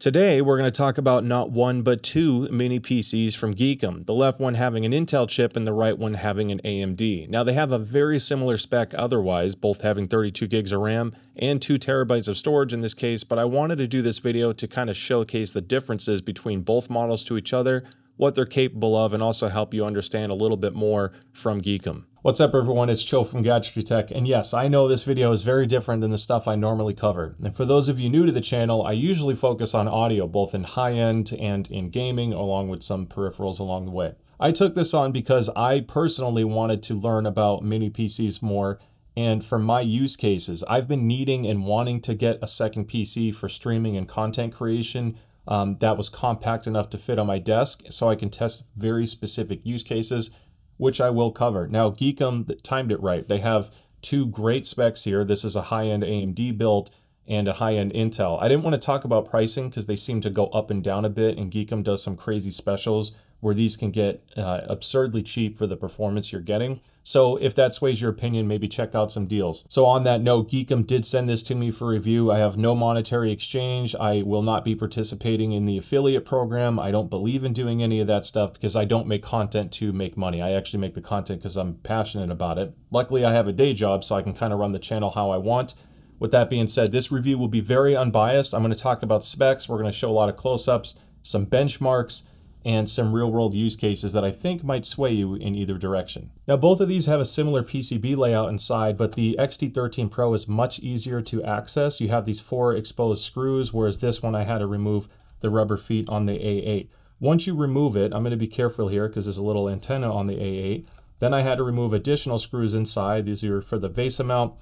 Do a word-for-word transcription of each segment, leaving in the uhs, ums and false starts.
Today, we're going to talk about not one, but two mini P Cs from Geekom, the left one having an Intel chip and the right one having an A M D. Now, they have a very similar spec otherwise, both having thirty-two gigs of RAM and two terabytes of storage in this case, but I wanted to do this video to kind of showcase the differences between both models to each other, what they're capable of, and also help you understand a little bit more from Geekom. What's up everyone, it's Cho from Gadgetry Tech, and yes, I know this video is very different than the stuff I normally cover. And for those of you new to the channel, I usually focus on audio, both in high-end and in gaming, along with some peripherals along the way. I took this on because I personally wanted to learn about mini P Cs more, and for my use cases, I've been needing and wanting to get a second P C for streaming and content creation, Um, that was compact enough to fit on my desk so I can test very specific use cases, which I will cover. Now, Geekom timed it right. They have two great specs here. This is a high-end A M D build and a high-end Intel. I didn't want to talk about pricing because they seem to go up and down a bit, and Geekom does some crazy specials where these can get uh, absurdly cheap for the performance you're getting. So if that sways your opinion, maybe check out some deals. So on that note, Geekom did send this to me for review. I have no monetary exchange. I will not be participating in the affiliate program. I don't believe in doing any of that stuff because I don't make content to make money. I actually make the content because I'm passionate about it. Luckily, I have a day job, so I can kind of run the channel how I want. With that being said, this review will be very unbiased. I'm going to talk about specs. We're going to show a lot of close-ups, some benchmarks, and some real-world use cases that I think might sway you in either direction. Now, both of these have a similar P C B layout inside, but the X T thirteen Pro is much easier to access. You have these four exposed screws, whereas this one I had to remove the rubber feet on the A eight. Once you remove it, I'm going to be careful here because there's a little antenna on the A eight. Then I had to remove additional screws inside. These are for the VESA mount,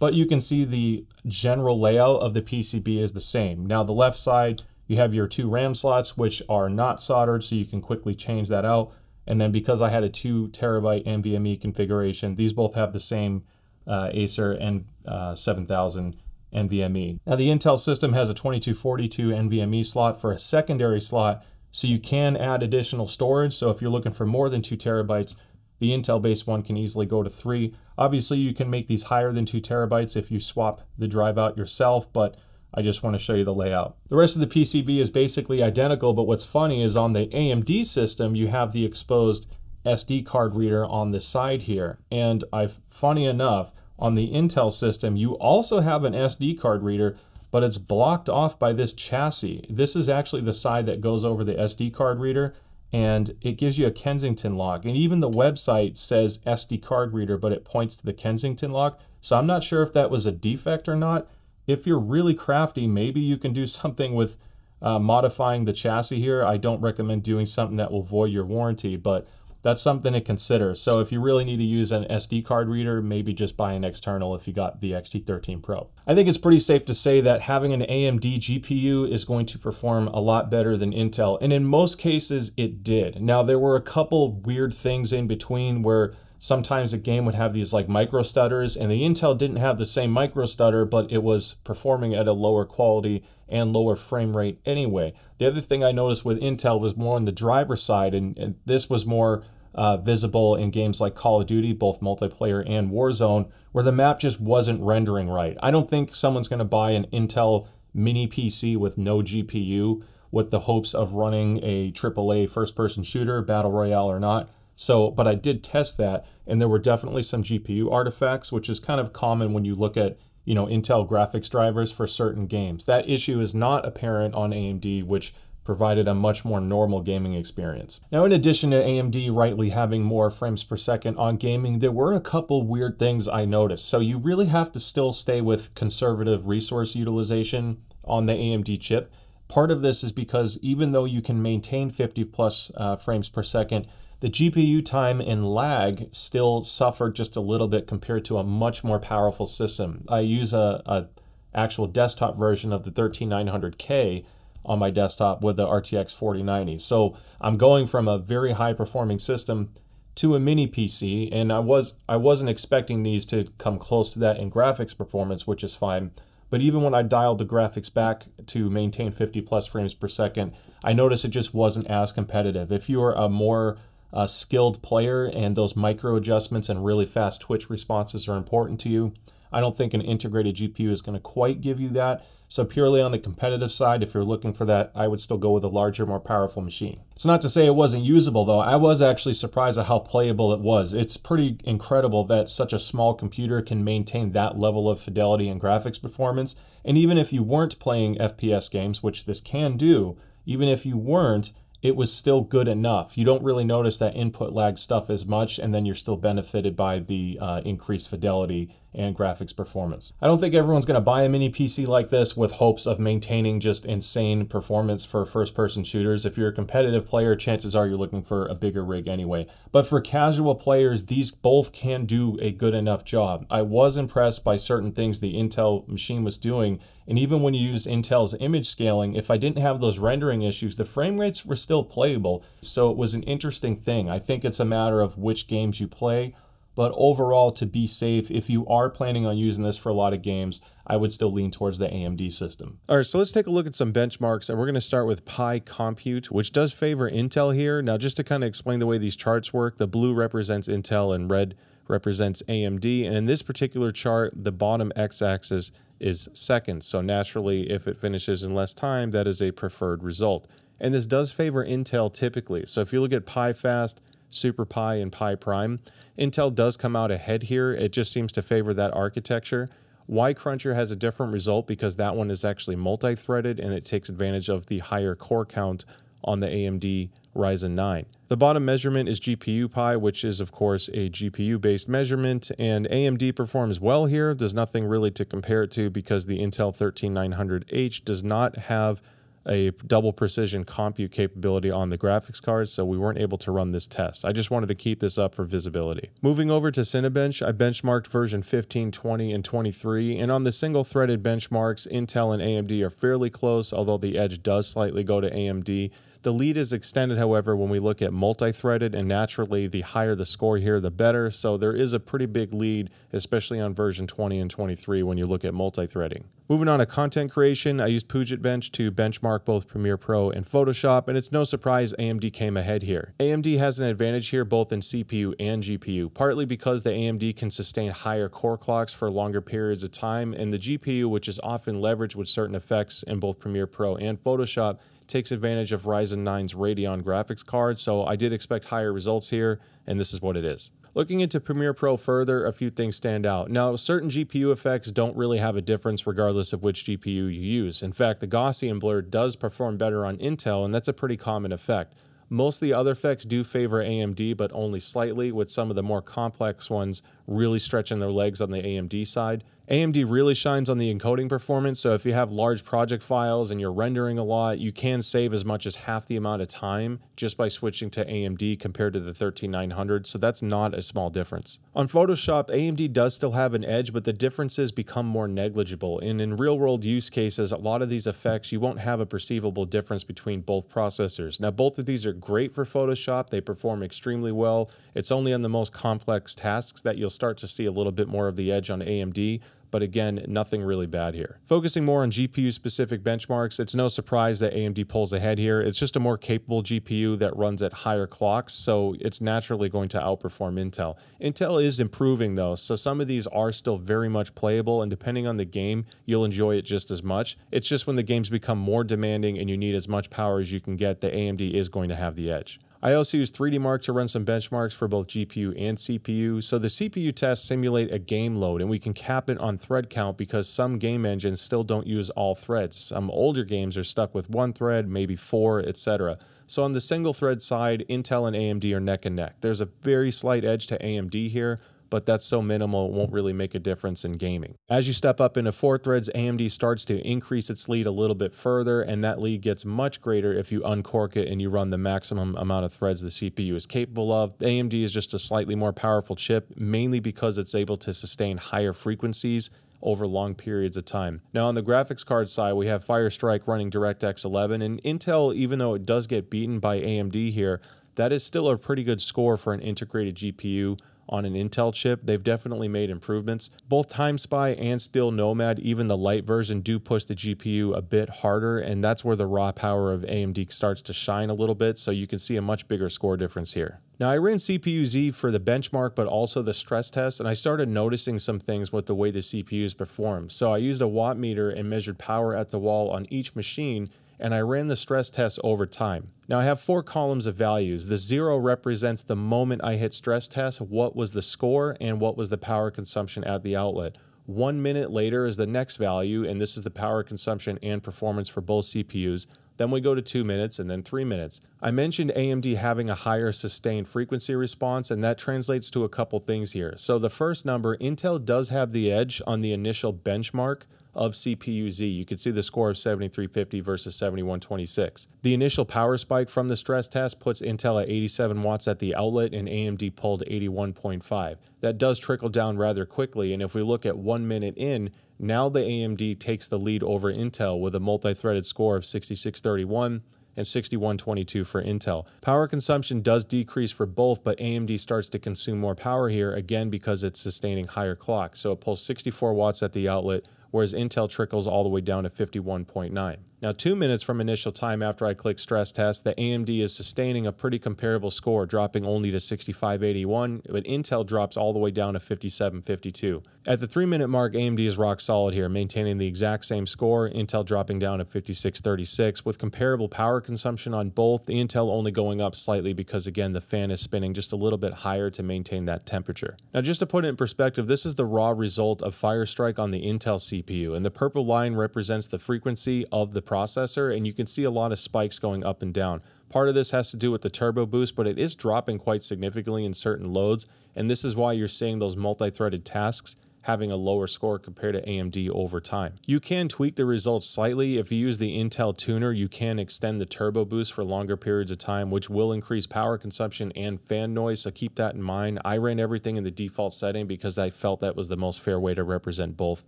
but you can see the general layout of the P C B is the same. Now, the left side, you have your two RAM slots, which are not soldered, so you can quickly change that out. And then because I had a two terabyte N V M e configuration, these both have the same uh, Acer and uh, seven thousand N V M e. Now the Intel system has a twenty-two forty-two N V M e slot for a secondary slot, so you can add additional storage. So if you're looking for more than two terabytes, the Intel-based one can easily go to three. Obviously you can make these higher than two terabytes if you swap the drive out yourself, but I just want to show you the layout. The rest of the P C B is basically identical, but what's funny is on the A M D system, you have the exposed S D card reader on the side here. And I've funny enough, on the Intel system, you also have an S D card reader, but it's blocked off by this chassis. This is actually the side that goes over the S D card reader, and it gives you a Kensington lock. And even the website says S D card reader, but it points to the Kensington lock. So I'm not sure if that was a defect or not. If you're really crafty, maybe you can do something with uh, modifying the chassis here. I don't recommend doing something that will void your warranty, but that's something to consider. So if you really need to use an S D card reader, maybe just buy an external if you got the X T thirteen Pro. I think it's pretty safe to say that having an A M D G P U is going to perform a lot better than Intel, and in most cases it did. Now there were a couple weird things in between where sometimes a game would have these like micro stutters, and the Intel didn't have the same micro stutter, but it was performing at a lower quality and lower frame rate anyway. The other thing I noticed with Intel was more on the driver side, and, and this was more uh, visible in games like Call of Duty, both multiplayer and Warzone, where the map just wasn't rendering right. I don't think someone's going to buy an Intel mini P C with no G P U with the hopes of running a triple A first-person shooter, battle royale or not. So, but I did test that, and there were definitely some G P U artifacts, which is kind of common when you look at, you know, Intel graphics drivers for certain games. That issue is not apparent on A M D, which provided a much more normal gaming experience. Now, in addition to A M D rightly having more frames per second on gaming, there were a couple weird things I noticed. So you really have to still stay with conservative resource utilization on the A M D chip. Part of this is because even though you can maintain fifty plus uh, frames per second, the G P U time and lag still suffered just a little bit compared to a much more powerful system. I use a, a actual desktop version of the thirteen nine hundred K on my desktop with the R T X forty ninety. So I'm going from a very high performing system to a mini P C, and I was I wasn't expecting these to come close to that in graphics performance, which is fine. But even when I dialed the graphics back to maintain fifty plus frames per second, I noticed it just wasn't as competitive. If you are a more a skilled player and those micro adjustments and really fast twitch responses are important to you, I don't think an integrated G P U is going to quite give you that. So purely on the competitive side, if you're looking for that, I would still go with a larger, more powerful machine. It's not to say it wasn't usable though. I was actually surprised at how playable it was. It's pretty incredible that such a small computer can maintain that level of fidelity and graphics performance. And even if you weren't playing F P S games, which this can do, even if you weren't, it was still good enough. You don't really notice that input lag stuff as much, and then you're still benefited by the uh, increased fidelity and graphics performance. I don't think everyone's gonna buy a mini P C like this with hopes of maintaining just insane performance for first-person shooters. If you're a competitive player, chances are you're looking for a bigger rig anyway. But for casual players, these both can do a good enough job. I was impressed by certain things the Intel machine was doing, and even when you use Intel's image scaling, if I didn't have those rendering issues, the frame rates were still playable, so it was an interesting thing. I think it's a matter of which games you play, but overall, to be safe, if you are planning on using this for a lot of games, I would still lean towards the A M D system. All right, so let's take a look at some benchmarks, and we're gonna start with Pi Compute, which does favor Intel here. Now, just to kind of explain the way these charts work, the blue represents Intel and red represents A M D, and in this particular chart, the bottom x-axis is seconds. So naturally, if it finishes in less time, that is a preferred result. And this does favor Intel typically. So if you look at Pi Fast, Super Pi, and Pi Prime, Intel does come out ahead here. It just seems to favor that architecture. Y Cruncher has a different result because that one is actually multi-threaded and it takes advantage of the higher core count on the A M D Ryzen nine. The bottom measurement is G P U Pi, which is of course a G P U-based measurement, and A M D performs well here. There's nothing really to compare it to because the Intel thirteen nine hundred H does not have a double precision compute capability on the graphics card, so we weren't able to run this test. I just wanted to keep this up for visibility. Moving over to Cinebench, I benchmarked version fifteen, twenty, and twenty-three, and on the single-threaded benchmarks, Intel and A M D are fairly close, although the edge does slightly go to A M D. The lead is extended, however, when we look at multi-threaded, and naturally, the higher the score here, the better, so there is a pretty big lead, especially on version twenty and twenty-three when you look at multi-threading. Moving on to content creation, I used PugetBench to benchmark both Premiere Pro and Photoshop, and it's no surprise A M D came ahead here. A M D has an advantage here both in C P U and G P U, partly because the A M D can sustain higher core clocks for longer periods of time, and the G P U, which is often leveraged with certain effects in both Premiere Pro and Photoshop, takes advantage of Ryzen nine's Radeon graphics card, so I did expect higher results here, and this is what it is. Looking into Premiere Pro further, a few things stand out. Now, certain G P U effects don't really have a difference regardless of which G P U you use. In fact, the Gaussian blur does perform better on Intel, and that's a pretty common effect. Most of the other effects do favor A M D, but only slightly, with some of the more complex ones really stretching their legs on the A M D side. A M D really shines on the encoding performance, so if you have large project files and you're rendering a lot, you can save as much as half the amount of time just by switching to A M D compared to the thirteen nine hundred, so that's not a small difference. On Photoshop, A M D does still have an edge, but the differences become more negligible, and in real-world use cases, a lot of these effects, you won't have a perceivable difference between both processors. Now, both of these are great for Photoshop. They perform extremely well. It's only on the most complex tasks that you'll start to see a little bit more of the edge on A M D. But again, nothing really bad here. Focusing more on G P U-specific benchmarks, it's no surprise that A M D pulls ahead here. It's just a more capable G P U that runs at higher clocks, so it's naturally going to outperform Intel. Intel is improving though, so some of these are still very much playable, and depending on the game, you'll enjoy it just as much. It's just when the games become more demanding and you need as much power as you can get, the A M D is going to have the edge. I also used three D Mark to run some benchmarks for both G P U and C P U. So the C P U tests simulate a game load, and we can cap it on thread count because some game engines still don't use all threads. Some older games are stuck with one thread, maybe four, et cetera. So on the single thread side, Intel and A M D are neck and neck. There's a very slight edge to A M D here, but that's so minimal it won't really make a difference in gaming. As you step up into four threads, A M D starts to increase its lead a little bit further, and that lead gets much greater if you uncork it and you run the maximum amount of threads the C P U is capable of. A M D is just a slightly more powerful chip, mainly because it's able to sustain higher frequencies over long periods of time. Now on the graphics card side, we have Firestrike running DirectX eleven, and Intel, even though it does get beaten by A M D here, that is still a pretty good score for an integrated G P U on an Intel chip, they've definitely made improvements. Both Time Spy and Steel Nomad, even the light version, do push the G P U a bit harder, and that's where the raw power of A M D starts to shine a little bit, so you can see a much bigger score difference here. Now, I ran C P U Z for the benchmark, but also the stress test, and I started noticing some things with the way the C P Us perform. So I used a watt meter and measured power at the wall on each machine, and I ran the stress test over time. Now I have four columns of values. The zero represents the moment I hit stress test, what was the score, and what was the power consumption at the outlet. One minute later is the next value, and this is the power consumption and performance for both C P Us. Then we go to two minutes and then three minutes. I mentioned A M D having a higher sustained frequency response, and that translates to a couple things here. So the first number, Intel does have the edge on the initial benchmark of C P U Z. You can see the score of seventy-three fifty versus seventy-one twenty-six. The initial power spike from the stress test puts Intel at eighty-seven watts at the outlet, and A M D pulled eighty-one point five. That does trickle down rather quickly, and if we look at one minute in, now the A M D takes the lead over Intel with a multi-threaded score of sixty-six thirty-one and sixty-one twenty-two for Intel. Power consumption does decrease for both, but A M D starts to consume more power here, again because it's sustaining higher clocks. So it pulls sixty-four watts at the outlet, whereas Intel trickles all the way down to fifty-one point nine. Now, two minutes from initial time after I click stress test, the A M D is sustaining a pretty comparable score, dropping only to sixty-five eighty-one, but Intel drops all the way down to fifty-seven fifty-two. At the three minute mark, A M D is rock solid here, maintaining the exact same score, Intel dropping down to fifty-six thirty-six, with comparable power consumption on both, the Intel only going up slightly because, again, the fan is spinning just a little bit higher to maintain that temperature. Now, just to put it in perspective, this is the raw result of Firestrike on the Intel C P U, and the purple line represents the frequency of the processor, and you can see a lot of spikes going up and down. Part of this has to do with the turbo boost, but it is dropping quite significantly in certain loads, and this is why you're seeing those multi-threaded tasks having a lower score compared to A M D over time. You can tweak the results slightly. If you use the Intel tuner, you can extend the turbo boost for longer periods of time, which will increase power consumption and fan noise, so keep that in mind. I ran everything in the default setting because I felt that was the most fair way to represent both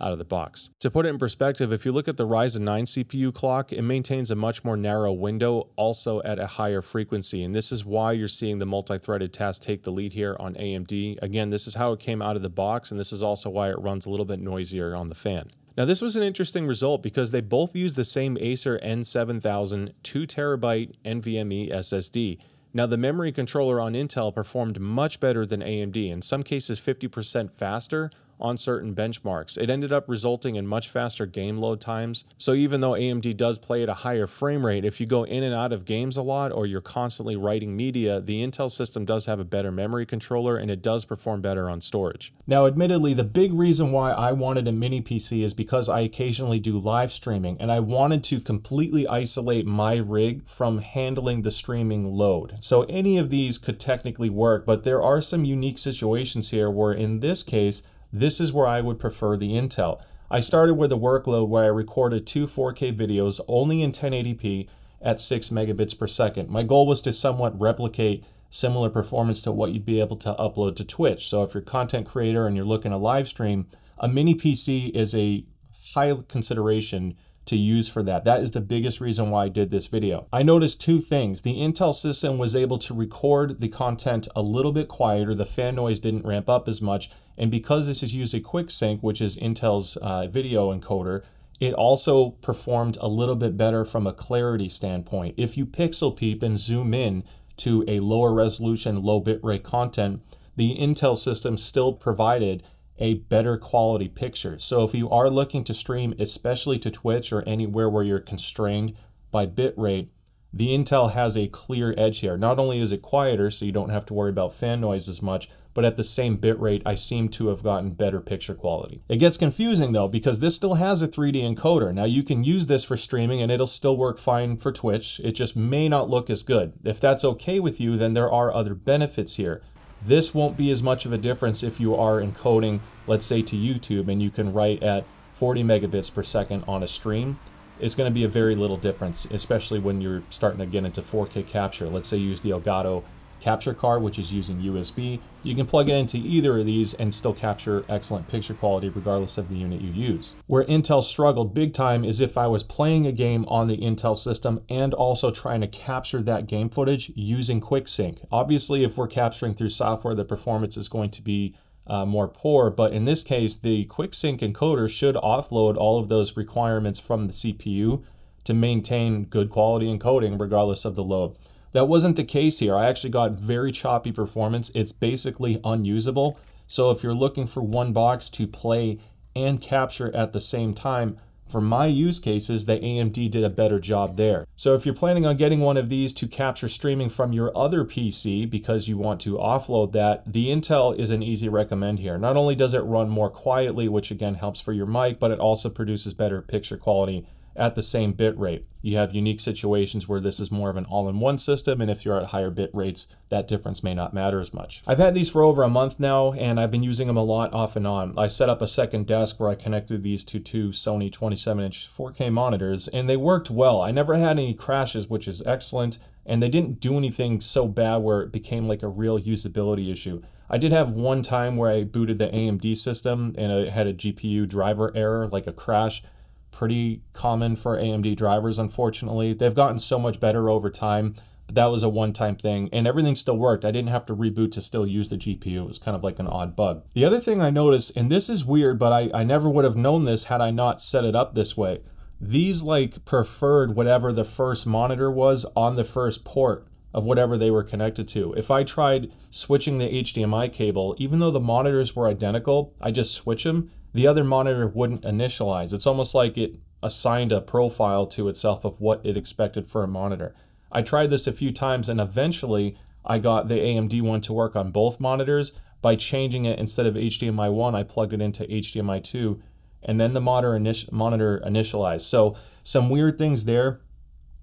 out of the box. To put it in perspective, if you look at the Ryzen nine C P U clock, it maintains a much more narrow window, also at a higher frequency, and this is why you're seeing the multi-threaded task take the lead here on A M D. Again, this is how it came out of the box, and this is also So why it runs a little bit noisier on the fan. Now, this was an interesting result because they both use the same Acer N seven thousand two terabyte NVMe S S D. Now, the memory controller on Intel performed much better than A M D, in some cases fifty percent faster on certain benchmarks. It ended up resulting in much faster game load times. So even though A M D does play at a higher frame rate, if you go in and out of games a lot or you're constantly writing media, the Intel system does have a better memory controller, and it does perform better on storage. Now, admittedly, the big reason why I wanted a mini P C is because I occasionally do live streaming, and I wanted to completely isolate my rig from handling the streaming load. So any of these could technically work, but there are some unique situations here where, in this case, this is where I would prefer the Intel. I started with a workload where I recorded two four K videos only in ten eighty p at six megabits per second. My goal was to somewhat replicate similar performance to what you'd be able to upload to Twitch. So if you're a content creator and you're looking to live stream, a mini P C is a high consideration to use for that. That is the biggest reason why I did this video. I noticed two things. The Intel system was able to record the content a little bit quieter. The fan noise didn't ramp up as much. And because this is using QuickSync, which is Intel's uh, video encoder, it also performed a little bit better from a clarity standpoint. If you pixel peep and zoom in to a lower resolution, low bitrate content, the Intel system still provided a better quality picture. So if you are looking to stream, especially to Twitch or anywhere where you're constrained by bitrate, the Intel has a clear edge here. Not only is it quieter, so you don't have to worry about fan noise as much, but at the same bitrate, I seem to have gotten better picture quality. It gets confusing though, because this still has a three D encoder. Now you can use this for streaming and it'll still work fine for Twitch. It just may not look as good. If that's okay with you, then there are other benefits here. This won't be as much of a difference if you are encoding, let's say, to YouTube, and you can write at forty megabits per second on a stream. It's going to be a very little difference, especially when you're starting to get into four K capture. Let's say you use the Elgato capture card, which is using U S B. You can plug it into either of these and still capture excellent picture quality regardless of the unit you use. Where Intel struggled big time is if I was playing a game on the Intel system and also trying to capture that game footage using QuickSync. Obviously, if we're capturing through software, the performance is going to be Uh, more poor, but in this case, the QuickSync encoder should offload all of those requirements from the C P U to maintain good quality encoding regardless of the load. That wasn't the case here. I actually got very choppy performance. It's basically unusable. So if you're looking for one box to play and capture at the same time, for my use cases, the A M D did a better job there. So if you're planning on getting one of these to capture streaming from your other P C because you want to offload that, the Intel is an easy recommend here. Not only does it run more quietly, which again helps for your mic, but it also produces better picture quality at the same bit rate. You have unique situations where this is more of an all-in-one system, and if you're at higher bit rates, that difference may not matter as much. I've had these for over a month now, and I've been using them a lot off and on. I set up a second desk where I connected these to two Sony twenty-seven inch four K monitors, and they worked well. I never had any crashes, which is excellent, and they didn't do anything so bad where it became like a real usability issue. I did have one time where I booted the A M D system, and it had a G P U driver error, like a crash. Pretty common for A M D drivers, unfortunately. They've gotten so much better over time, but that was a one-time thing, and everything still worked. I didn't have to reboot to still use the G P U. It was kind of like an odd bug. The other thing I noticed, and this is weird, but I, I never would have known this had I not set it up this way. These like preferred whatever the first monitor was on the first port of whatever they were connected to. If I tried switching the H D M I cable, even though the monitors were identical, I just switch them, the other monitor wouldn't initialize. It's almost like it assigned a profile to itself of what it expected for a monitor. I tried this a few times, and eventually I got the A M D one to work on both monitors by changing it. Instead of H D M I one, I plugged it into H D M I two, and then the monitor initialized. So some weird things there.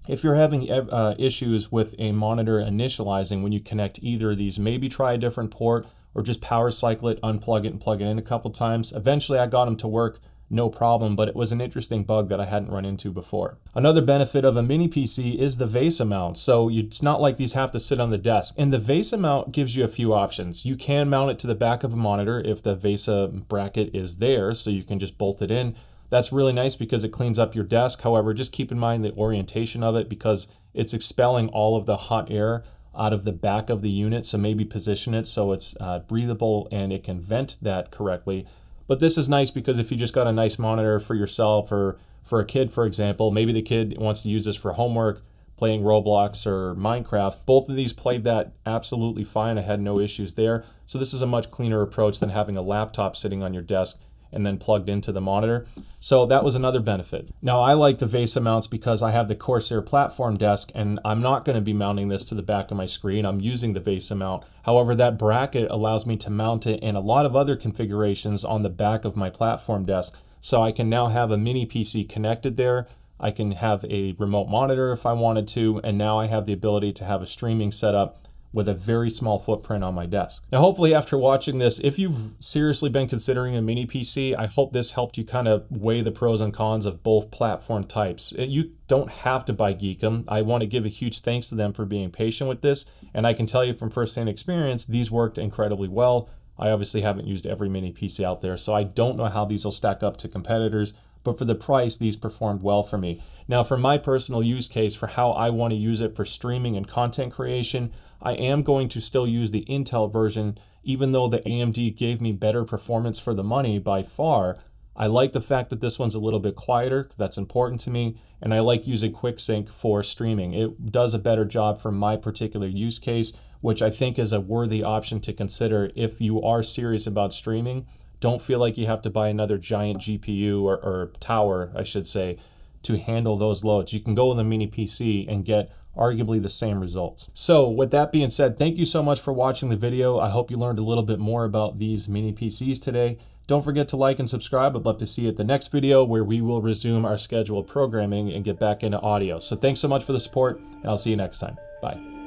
If you're having uh, issues with a monitor initializing when you connect either of these, maybe try a different port, or just power cycle it, unplug it, and plug it in a couple times. Eventually I got them to work, no problem, but it was an interesting bug that I hadn't run into before. Another benefit of a mini P C is the VESA mount. So you, it's not like these have to sit on the desk. And the VESA mount gives you a few options. You can mount it to the back of a monitor if the VESA bracket is there, so you can just bolt it in. That's really nice because it cleans up your desk. However, just keep in mind the orientation of it because it's expelling all of the hot air out of the back of the unit, so maybe position it so it's uh, breathable and it can vent that correctly. But this is nice because if you just got a nice monitor for yourself or for a kid, for example, maybe the kid wants to use this for homework, playing Roblox or Minecraft. Both of these played that absolutely fine. I had no issues there. So this is a much cleaner approach than having a laptop sitting on your desk and then plugged into the monitor. So that was another benefit. Now I like the VESA mounts because I have the Corsair platform desk and I'm not gonna be mounting this to the back of my screen. I'm using the VESA mount. However, that bracket allows me to mount it in a lot of other configurations on the back of my platform desk. So I can now have a mini P C connected there. I can have a remote monitor if I wanted to. And now I have the ability to have a streaming setup with a very small footprint on my desk. Now, hopefully after watching this, if you've seriously been considering a mini P C, I hope this helped you kind of weigh the pros and cons of both platform types. You don't have to buy Geekom. I want to give a huge thanks to them for being patient with this. And I can tell you from firsthand experience, these worked incredibly well. I obviously haven't used every mini P C out there, so I don't know how these will stack up to competitors, but for the price, these performed well for me. Now, for my personal use case, for how I want to use it for streaming and content creation, I am going to still use the Intel version, even though the A M D gave me better performance for the money by far. I like the fact that this one's a little bit quieter, that's important to me, and I like using QuickSync for streaming. It does a better job for my particular use case, which I think is a worthy option to consider if you are serious about streaming. Don't feel like you have to buy another giant G P U or, or tower, I should say, to handle those loads. You can go with a mini P C and get arguably the same results. So with that being said, thank you so much for watching the video. I hope you learned a little bit more about these mini P Cs today. Don't forget to like and subscribe. I'd love to see you at the next video where we will resume our scheduled programming and get back into audio. So thanks so much for the support, and I'll see you next time. Bye.